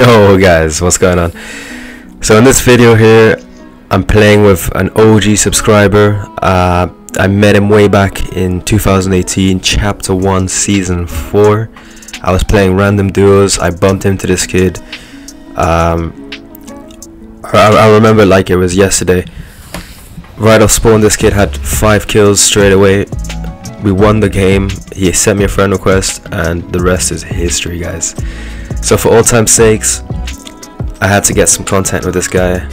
Yo guys, what's going on? So in this video here I'm playing with an OG subscriber. I met him way back in 2018, chapter 1 season 4. I was playing random duos. I bumped into this kid. I remember like it was yesterday. Right off spawn, this kid had 5 kills straight away. We won the game. He sent me a friend request and the rest is history, guys. So for all time's sakes, I had to get some content with this guy,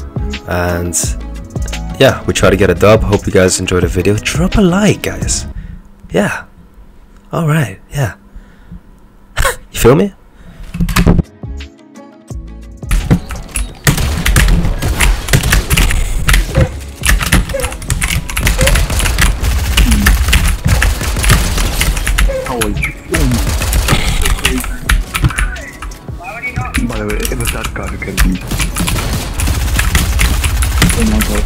and yeah, we try to get a dub. Hope you guys enjoyed the video. Drop a like, guys. Yeah. Alright, yeah. You feel me? By the way, it was that guy who killed me. Oh my god.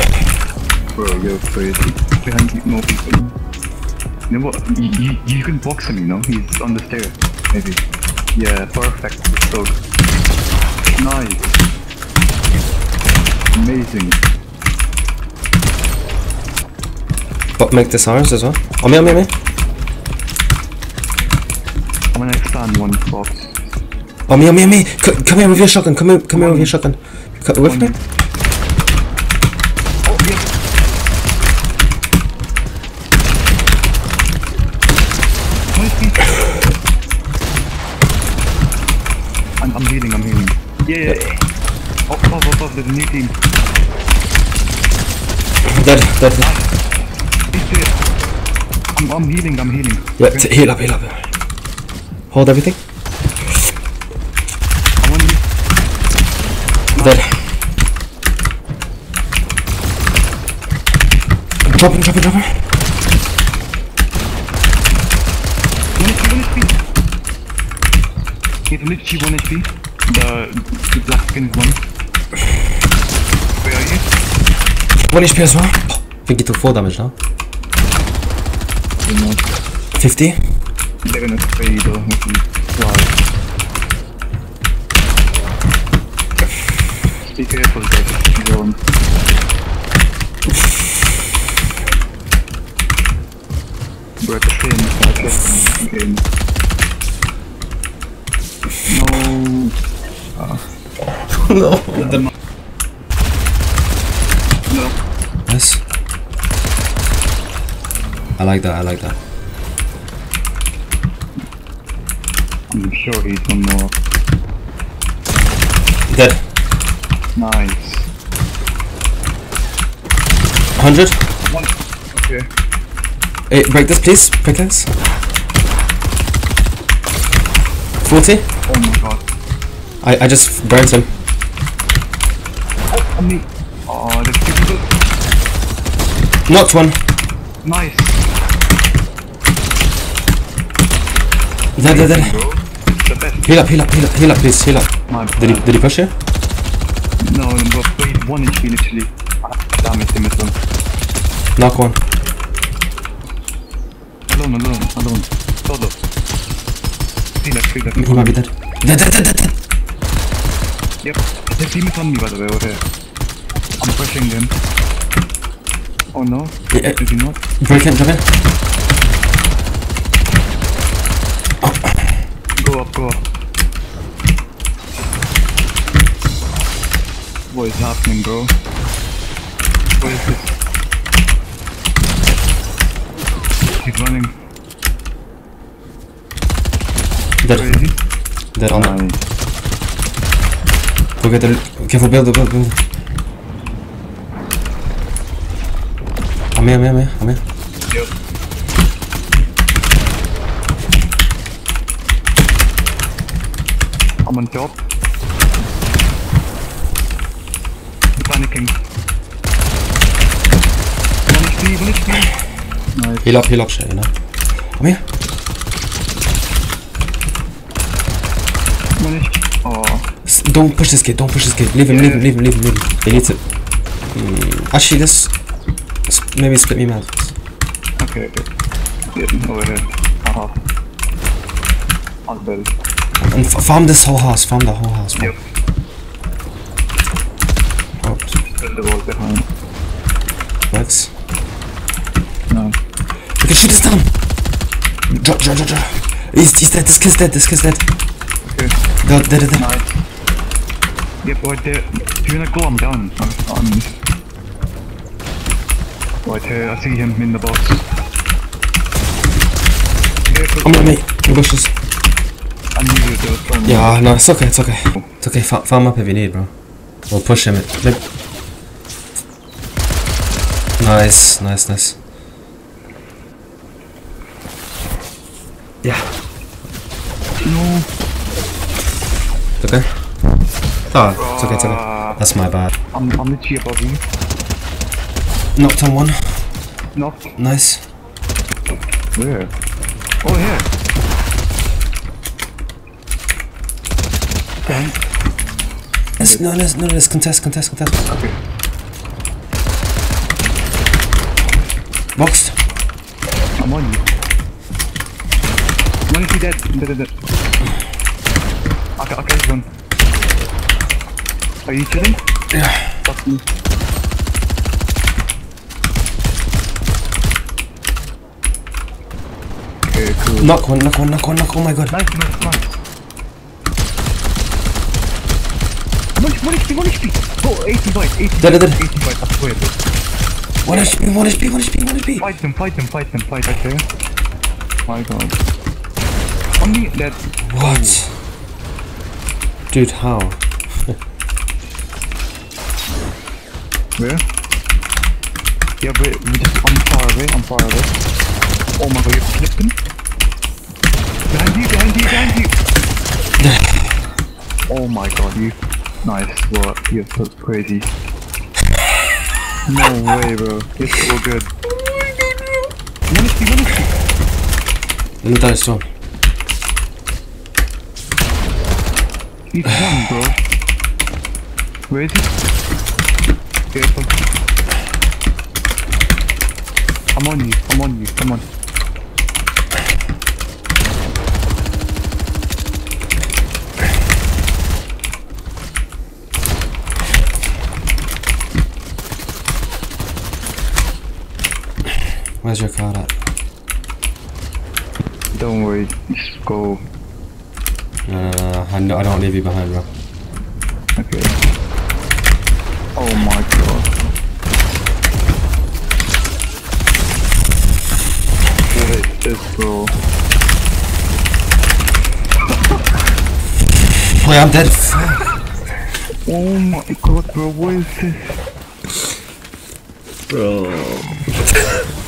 Nice. Bro, you're crazy. Behind you, no people. You know what? You can box him, you know? He's on the stairs. Maybe. Yeah, perfect. So good. Nice. Amazing. But make this ours as well? On me. I'm gonna expand one box. Oh me! Come here with your shotgun. Come here with your shotgun. With me. Oh, yes. I'm healing. Yeah. Off, there's a new team. Dead. I'm healing. Yeah, heal up. Hold everything. Dead. Dropper. He's literally 1 HP. The black skin is 1. Where are you? 1 HP as well. Oh, I think he took 4 damage now. 50. They're gonna fade though. Wow. Be careful, guys. Go on. Break a pin. No. No. Yes. I like that. I'm sure he's one more. Dead. Nice. 100. Okay. Hey, break this, please. Break this. 40. Oh my god. I just burnt him. Oh, me. Oh, there's 2 people. Knocked one. Nice. Dead. Heal up, please. Heal up. Did he push you? No, but wait, 1 HP literally. I damaged him as well. Knock one. Alone. Solo. Feel like. He might be dead. Dead. Yep. The team is on me, by the way, over here. I'm pushing them. Oh no. Did he not? Break in. Go up. What is happening, bro? What is this? He's running. Crazy. Dead on him. Go get the... Careful, build. I'm here. Yep. I'm on top. Panicking. One HP. Nice. Heal up, shit, you know. Come here. Oh. Don't push this kid. Leave him. He needs it. Actually, this... Maybe split me mad. Okay. Over here. I'll build. And farm this whole house, farm the whole house. Yep. Oops. Build the wall behind. Legs? No. We can shoot this down! Draw. He's dead, this kid's dead, Okay. Dead. Nice. Yep, right there. Do you wanna go? I'm down. I'm right here, I see him in the box. I'm on me, in bushes. I need you to throw me. Yeah, no, it's okay, it's okay. It's okay, farm up if you need, bro. We'll push him. Nice. Yeah. No. It's okay. Oh, it's okay. That's my bad. I'm literally above you. Knocked on one. Knocked. Nice. Where? Oh, here. Okay. Let's contest. Okay. Boxed. I'm on you. One is he dead. Okay, he's gone. Are you kidding? Yeah. Fuck me. Okay, cool. Knock one. Oh my god. Nice. One HP. Oh, 85. Dead. I swear. One HP. Fight them. Fight, okay. My god. Only that. What? Dude, how? Where? Yeah, but I'm far away. Oh my god, you flipped him? Behind you. Oh my god, you. Nice work, you're so crazy. No way, bro. You're so good. What is he? Let me die, Storm. He's gone, bro. Where is he? Careful. I'm on you, come on. Where's your car at? Don't worry, just go. No, I don't leave you behind, bro. Okay. Oh my god. What is this, bro? Wait, I'm dead. Oh my god, bro, what is this? Bro.